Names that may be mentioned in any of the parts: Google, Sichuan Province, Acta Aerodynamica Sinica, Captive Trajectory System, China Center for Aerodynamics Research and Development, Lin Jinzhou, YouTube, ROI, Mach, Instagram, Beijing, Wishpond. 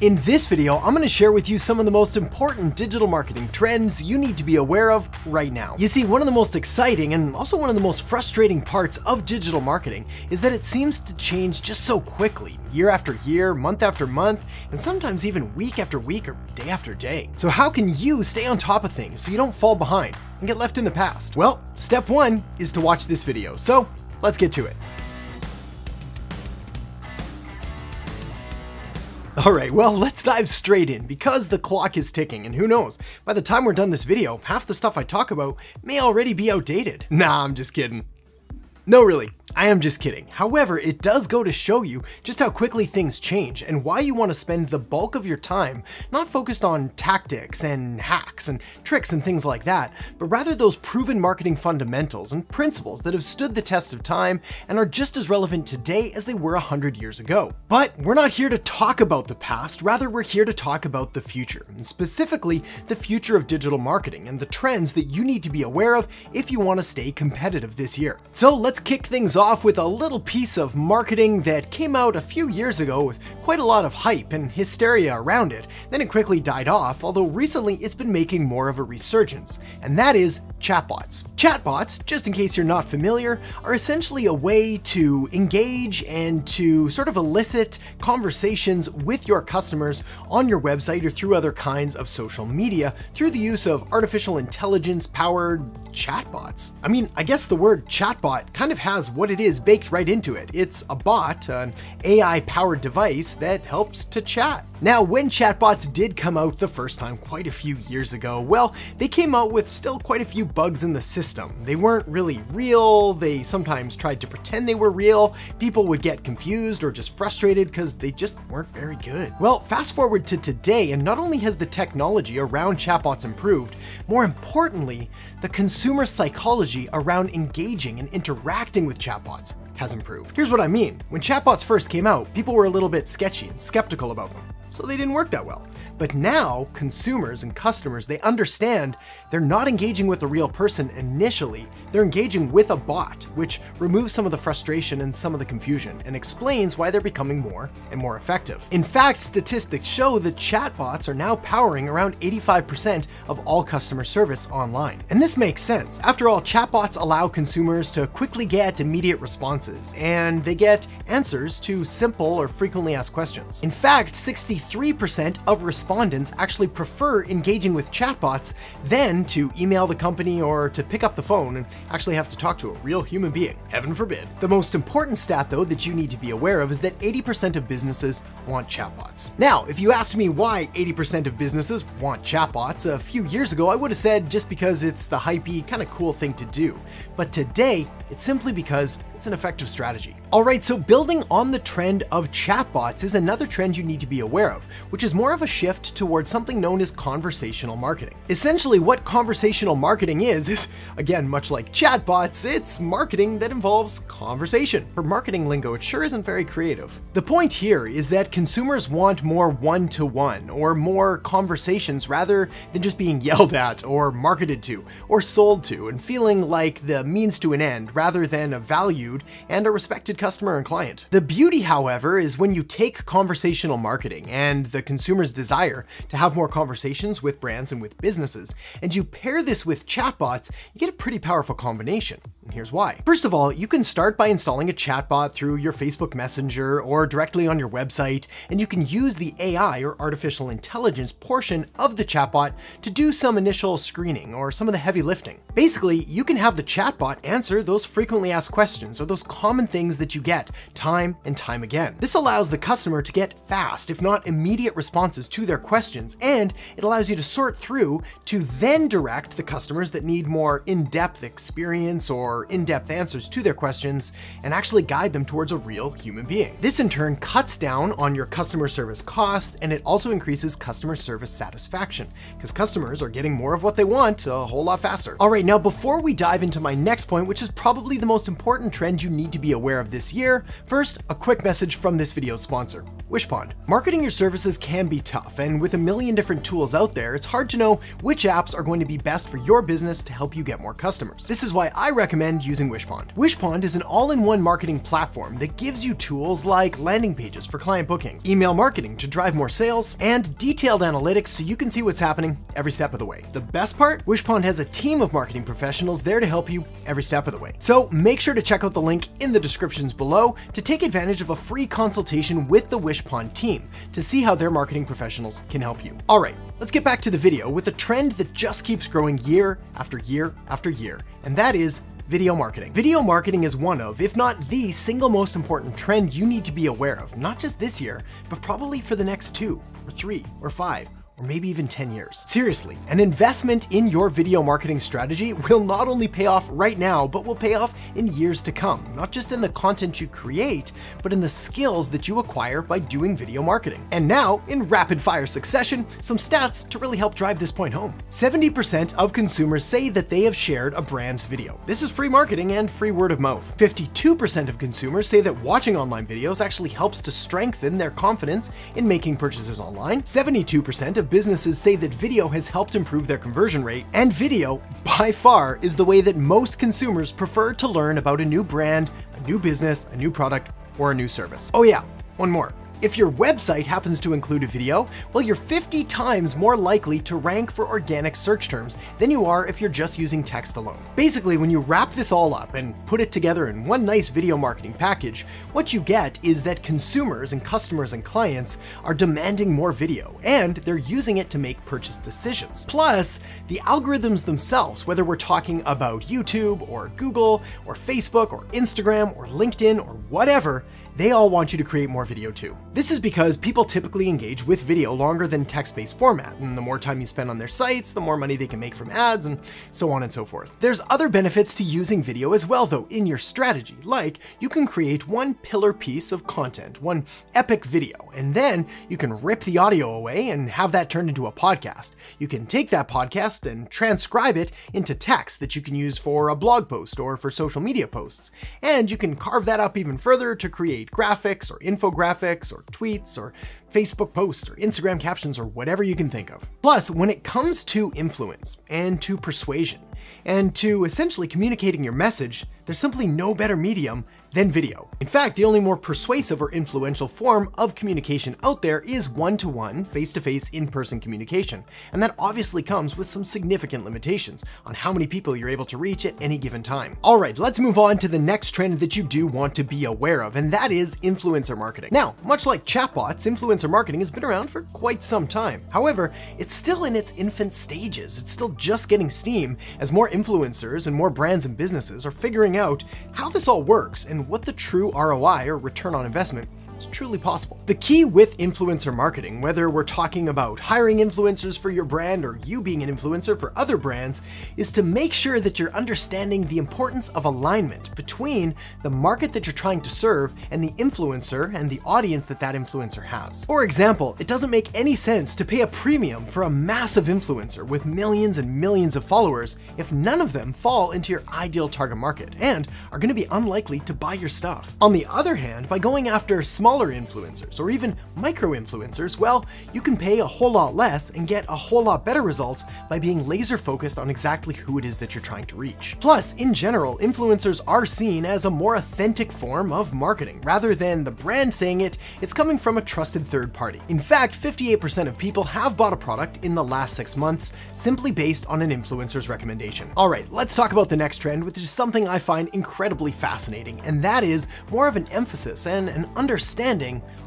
In this video, I'm going to share with you some of the most important digital marketing trends you need to be aware of right now. You see, one of the most exciting and also one of the most frustrating parts of digital marketing is that it seems to change just so quickly, year after year, month after month, and sometimes even week after week or day after day. So how can you stay on top of things so you don't fall behind and get left in the past? Well, step one is to watch this video. So let's get to it. All right, well, let's dive straight in because the clock is ticking and who knows, by the time we're done this video, half the stuff I talk about may already be outdated. Nah, I'm just kidding. No, really, I am just kidding. However, it does go to show you just how quickly things change and why you want to spend the bulk of your time not focused on tactics and hacks and tricks and things like that, but rather those proven marketing fundamentals and principles that have stood the test of time and are just as relevant today as they were 100 years ago. But we're not here to talk about the past, rather we're here to talk about the future, and specifically the future of digital marketing and the trends that you need to be aware of if you want to stay competitive this year. So let's kick things off with a little piece of marketing that came out a few years ago with quite a lot of hype and hysteria around it. Then it quickly died off, although recently it's been making more of a resurgence, and that is chatbots. Chatbots, just in case you're not familiar, are essentially a way to engage and to sort of elicit conversations with your customers on your website or through other kinds of social media through the use of artificial intelligence powered chatbots. I mean, I guess the word chatbot kind of has what it is baked right into it. It's a bot, an AI-powered device that helps to chat. Now, when chatbots did come out the first time quite a few years ago, well, they came out with still quite a few bugs in the system. They weren't really real. They sometimes tried to pretend they were real. People would get confused or just frustrated because they just weren't very good. Well, fast forward to today, and not only has the technology around chatbots improved, more importantly, the consumer psychology around engaging and interacting with chatbots has improved. Here's what I mean. When chatbots first came out, people were a little bit sketchy and skeptical about them, so they didn't work that well. But now consumers and customers, they understand they're not engaging with a real person initially, they're engaging with a bot, which removes some of the frustration and some of the confusion and explains why they're becoming more and more effective. In fact, statistics show that chatbots are now powering around 85% of all customer service online. And this makes sense. After all, chatbots allow consumers to quickly get immediate responses, and they get answers to simple or frequently asked questions. In fact, 63% of respondents actually prefer engaging with chatbots than to email the company or to pick up the phone and actually have to talk to a real human being, heaven forbid. The most important stat though that you need to be aware of is that 80% of businesses want chatbots. Now, if you asked me why 80% of businesses want chatbots a few years ago, I would have said just because it's the hypey, kind of cool thing to do. But today, it's simply because it's an effective strategy. All right, so building on the trend of chatbots is another trend you need to be aware of, which is more of a shift towards something known as conversational marketing. Essentially, what conversational marketing is again, much like chatbots, it's marketing that involves conversation. For marketing lingo, it sure isn't very creative. The point here is that consumers want more one-to-one or more conversations rather than just being yelled at or marketed to or sold to and feeling like the means to an end rather than a valued and a respected customer and client. The beauty, however, is when you take conversational marketing and the consumer's desire to have more conversations with brands and with businesses, and you pair this with chatbots, you get a pretty powerful combination. And here's why. First of all, you can start by installing a chatbot through your Facebook Messenger or directly on your website, and you can use the AI or artificial intelligence portion of the chatbot to do some initial screening or some of the heavy lifting. Basically, you can have the chatbot answer those frequently asked questions or those common things that you get time and time again. This allows the customer to get fast, if not immediate responses to their questions, and it allows you to sort through to then direct the customers that need more in-depth experience or in-depth answers to their questions and actually guide them towards a real human being. This in turn cuts down on your customer service costs, and it also increases customer service satisfaction because customers are getting more of what they want a whole lot faster. All right, now before we dive into my next point, which is probably the most important trend you need to be aware of this year, first, a quick message from this video's sponsor, Wishpond. Marketing your services can be tough, and with a million different tools out there, it's hard to know which apps are going to be best for your business to help you get more customers. This is why I recommend recommend using Wishpond. Wishpond is an all-in-one marketing platform that gives you tools like landing pages for client bookings, email marketing to drive more sales, and detailed analytics so you can see what's happening every step of the way. The best part, Wishpond has a team of marketing professionals there to help you every step of the way. So make sure to check out the link in the descriptions below to take advantage of a free consultation with the Wishpond team to see how their marketing professionals can help you. All right, let's get back to the video with a trend that just keeps growing year after year after year, and that is video marketing. Video marketing is one of, if not the single most important trend you need to be aware of, not just this year, but probably for the next 2 or 3 or 5, or maybe even 10 years. Seriously, an investment in your video marketing strategy will not only pay off right now, but will pay off in years to come, not just in the content you create, but in the skills that you acquire by doing video marketing. And now, in rapid fire succession, some stats to really help drive this point home. 70% of consumers say that they have shared a brand's video. This is free marketing and free word of mouth. 52% of consumers say that watching online videos actually helps to strengthen their confidence in making purchases online. 72% of businesses say that video has helped improve their conversion rate, and video, by far, is the way that most consumers prefer to learn about a new brand, a new business, a new product, or a new service. Oh yeah, one more. If your website happens to include a video, well, you're 50 times more likely to rank for organic search terms than you are if you're just using text alone. Basically, when you wrap this all up and put it together in one nice video marketing package, what you get is that consumers and customers and clients are demanding more video, and they're using it to make purchase decisions. Plus, the algorithms themselves, whether we're talking about YouTube or Google or Facebook or Instagram or LinkedIn or whatever, they all want you to create more video too. This is because people typically engage with video longer than text-based format, and the more time you spend on their sites, the more money they can make from ads, and so on and so forth. There's other benefits to using video as well, though, in your strategy, like you can create one pillar piece of content, one epic video, and then you can rip the audio away and have that turned into a podcast. You can take that podcast and transcribe it into text that you can use for a blog post or for social media posts, and you can carve that up even further to create graphics or infographics or tweets or Facebook posts or Instagram captions or whatever you can think of. Plus, when it comes to influence and to persuasion and to essentially communicating your message, there's simply no better medium than video. In fact, the only more persuasive or influential form of communication out there is one-to-one, face-to-face, in-person communication. And that obviously comes with some significant limitations on how many people you're able to reach at any given time. All right, let's move on to the next trend that you do want to be aware of, and that is influencer marketing. Now, much like chatbots, influencer marketing has been around for quite some time. However, it's still in its infant stages. It's still just getting steam as more influencers and more brands and businesses are figuring out how this all works and what the true ROI or return on investment is truly possible. The key with influencer marketing, whether we're talking about hiring influencers for your brand or you being an influencer for other brands, is to make sure that you're understanding the importance of alignment between the market that you're trying to serve and the influencer and the audience that that influencer has. For example, it doesn't make any sense to pay a premium for a massive influencer with millions and millions of followers if none of them fall into your ideal target market and are going to be unlikely to buy your stuff. On the other hand, by going after smaller influencers or even micro-influencers, well, you can pay a whole lot less and get a whole lot better results by being laser focused on exactly who it is that you're trying to reach. Plus, in general, influencers are seen as a more authentic form of marketing. Rather than the brand saying it, it's coming from a trusted third party. In fact, 58% of people have bought a product in the last 6 months simply based on an influencer's recommendation. All right, let's talk about the next trend, which is something I find incredibly fascinating, and that is more of an emphasis and an understanding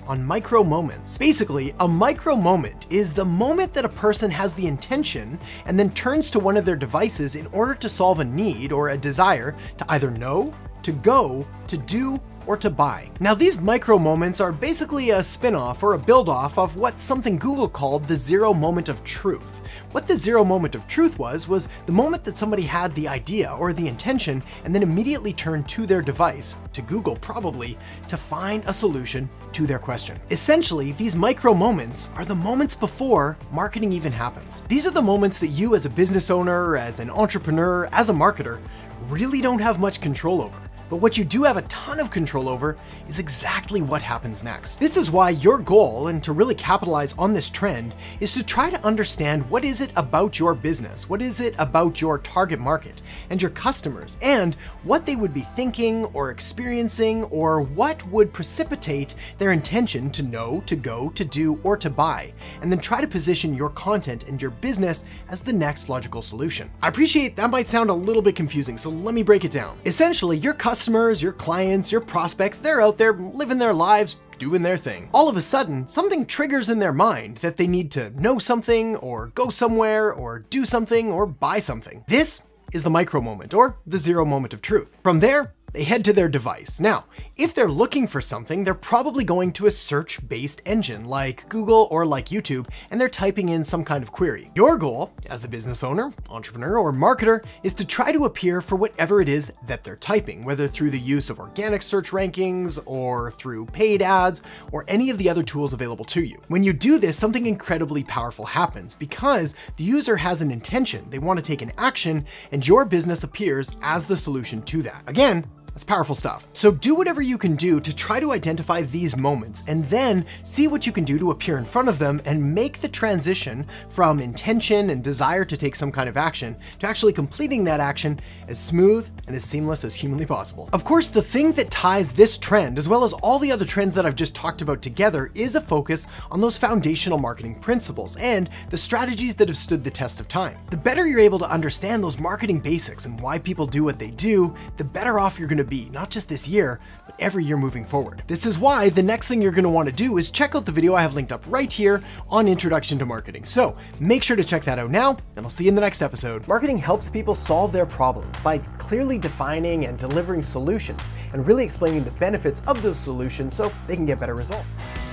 on micro moments. Basically, a micro moment is the moment that a person has the intention and then turns to one of their devices in order to solve a need or a desire to either know, to go, to do, or to buy. Now, these micro moments are basically a spin-off or a build-off of what something Google called the zero moment of truth. What the zero moment of truth was the moment that somebody had the idea or the intention and then immediately turned to their device, to Google probably, to find a solution to their question. Essentially, these micro moments are the moments before marketing even happens. These are the moments that you as a business owner, as an entrepreneur, as a marketer, really don't have much control over. But what you do have a ton of control over is exactly what happens next. This is why your goal, and to really capitalize on this trend, is to try to understand what is it about your business, what is it about your target market and your customers, and what they would be thinking or experiencing, or what would precipitate their intention to know, to go, to do, or to buy, and then try to position your content and your business as the next logical solution. I appreciate that might sound a little bit confusing, so let me break it down. Essentially, your customers, your clients, your prospects, they're out there living their lives, doing their thing. All of a sudden, something triggers in their mind that they need to know something, or go somewhere, or do something, or buy something. This is the micro moment, or the zero moment of truth. From there, they head to their device. Now, if they're looking for something, they're probably going to a search-based engine like Google or like YouTube, and they're typing in some kind of query. Your goal as the business owner, entrepreneur, or marketer is to try to appear for whatever it is that they're typing, whether through the use of organic search rankings or through paid ads or any of the other tools available to you. When you do this, something incredibly powerful happens because the user has an intention. They want to take an action, and your business appears as the solution to that. Again, that's powerful stuff. So do whatever you can do to try to identify these moments, and then see what you can do to appear in front of them and make the transition from intention and desire to take some kind of action to actually completing that action as smooth and as seamless as humanly possible. Of course, the thing that ties this trend, as well as all the other trends that I've just talked about together, is a focus on those foundational marketing principles and the strategies that have stood the test of time. The better you're able to understand those marketing basics and why people do what they do, the better off you're going to be, not just this year, but every year moving forward. This is why the next thing you're going to want to do is check out the video I have linked up right here on Introduction to Marketing. So make sure to check that out now, and I'll see you in the next episode. Marketing helps people solve their problems by clearly defining and delivering solutions, and really explaining the benefits of those solutions so they can get better results.